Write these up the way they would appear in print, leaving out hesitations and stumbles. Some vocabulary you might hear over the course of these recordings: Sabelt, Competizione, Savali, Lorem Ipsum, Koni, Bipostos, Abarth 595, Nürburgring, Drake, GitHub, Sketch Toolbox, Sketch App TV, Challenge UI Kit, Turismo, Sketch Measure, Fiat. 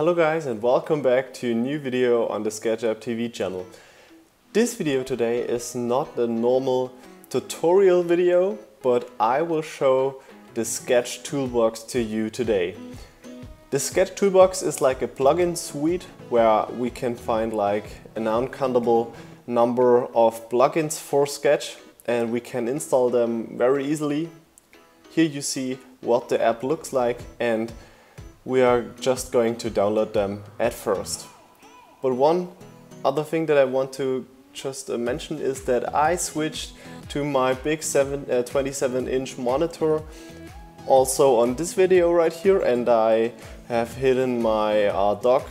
Hello guys and welcome back to a new video on the Sketch App TV channel. This video today is not the normal tutorial video, but I will show the Sketch Toolbox to you today. The Sketch Toolbox is like a plugin suite where we can find like an uncountable number of plugins for Sketch and we can install them very easily. Here you see what the app looks like and we are just going to download them at first. But one other thing that I want to just mention is that I switched to my big 27-inch monitor also on this video right here, and I have hidden my dock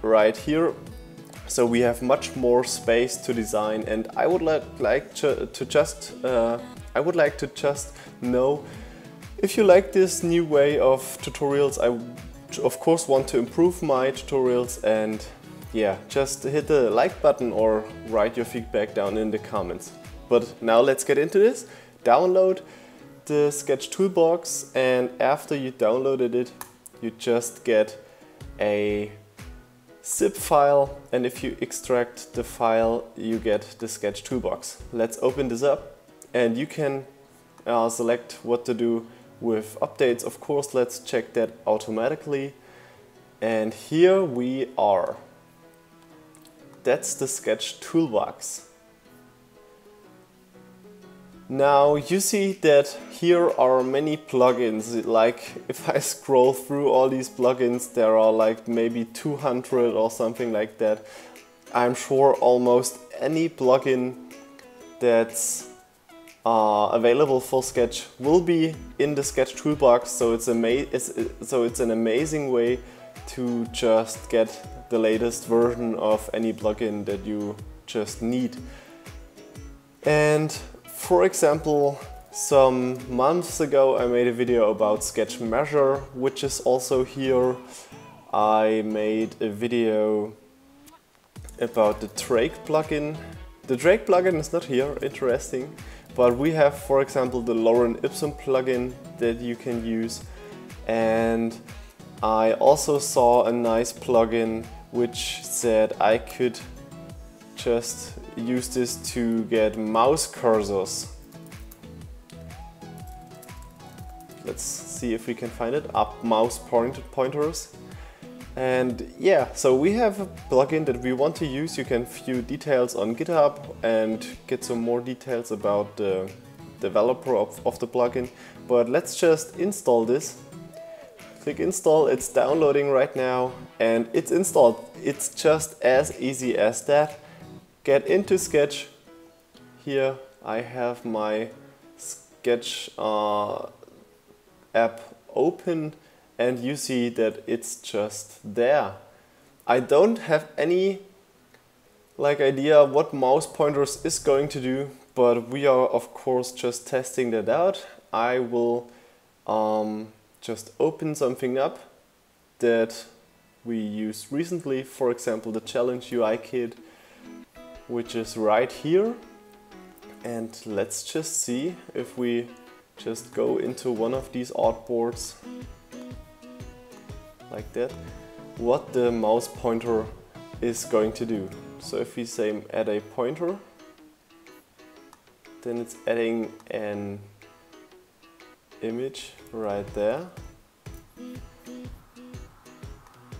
right here, so we have much more space to design. And I would like to just know if you like this new way of tutorials. Of course want to improve my tutorials, and yeah, just hit the like button or write your feedback down in the comments. But now let's get into this. Download the Sketch Toolbox, and after you downloaded it you just get a zip file, and if you extract the file you get the Sketch Toolbox. Let's open this up and you can select what to do with updates. Of course, let's check that automatically. And here we are. That's the Sketch Toolbox. Now you see that here are many plugins. Like if I scroll through all these plugins, there are like maybe 200 or something like that. I'm sure almost any plugin that's available for Sketch will be in the Sketch Toolbox, so it's an amazing way to just get the latest version of any plugin that you just need. And for example, some months ago I made a video about Sketch Measure, which is also here. I made a video about the Drake plugin. The Drake plugin is not here, interesting. But we have, for example, the Lorem Ipsum plugin that you can use. And I also saw a nice plugin which said I could just use this to get mouse cursors. Let's see if we can find it. Up mouse pointers. And yeah, so we have a plugin that we want to use. You can view details on GitHub and get some more details about the developer of the plugin. But let's just install this. Click install, it's downloading right now and it's installed. It's just as easy as that. Get into Sketch. Here I have my Sketch app open. And you see that it's just there. I don't have any idea what mouse pointers is going to do, but we are of course just testing that out. I will just open something up that we used recently, for example the Challenge UI Kit, which is right here. And let's just see if we just go into one of these artboards like that, what the mouse pointer is going to do. So if we say add a pointer, then it's adding an image right there.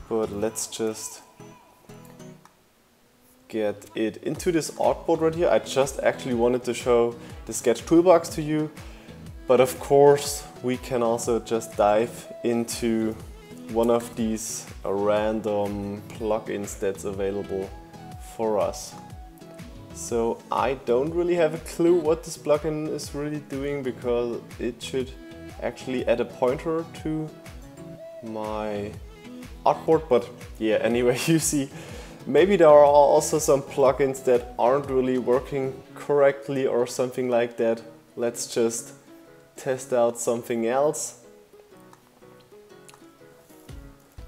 But let's just get it into this artboard right here. I just actually wanted to show the Sketch Toolbox to you, but of course we can also just dive into one of these random plugins that's available for us. So I don't really have a clue what this plugin is really doing, because it should actually add a pointer to my artboard. But yeah, anyway, you see, maybe there are also some plugins that aren't really working correctly or something like that. Let's just test out something else.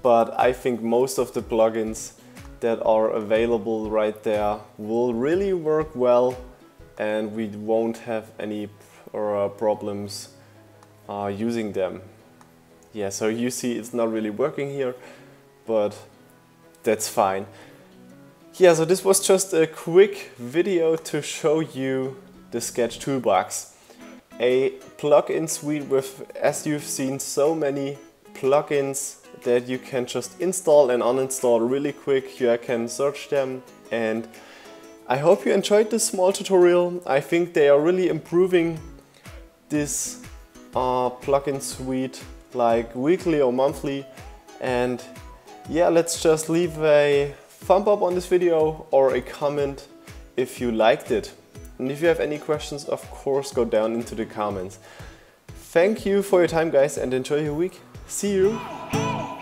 But I think most of the plugins that are available right there will really work well, and we won't have any problems using them. Yeah, so you see it's not really working here, but that's fine. Yeah, so this was just a quick video to show you the Sketch Toolbox. A plugin suite with, as you've seen, so many plugins that you can just install and uninstall really quick. Here I can search them, and I hope you enjoyed this small tutorial. I think they are really improving this plugin suite like weekly or monthly, and yeah, let's just leave a thumb up on this video or a comment if you liked it. And if you have any questions, of course, go down into the comments. Thank you for your time, guys, and enjoy your week. See you!